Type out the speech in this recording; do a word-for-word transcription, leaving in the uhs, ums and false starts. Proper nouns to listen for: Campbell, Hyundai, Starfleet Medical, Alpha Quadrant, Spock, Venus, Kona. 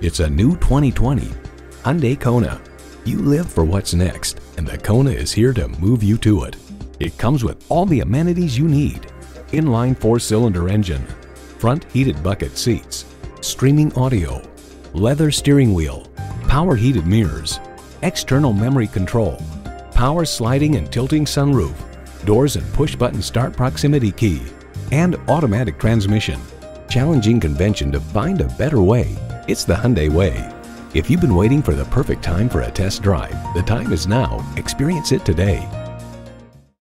It's a new twenty twenty Hyundai Kona. You live for what's next, and the Kona is here to move you to it. It comes with all the amenities you need: inline four-cylinder engine, front heated bucket seats, streaming audio, leather steering wheel, power heated mirrors, external memory control, power sliding and tilting sunroof, doors and push-button start proximity key, and automatic transmission. Challenging convention to find a better way. It's the Hyundai way. If you've been waiting for the perfect time for a test drive, the time is now. Experience it today.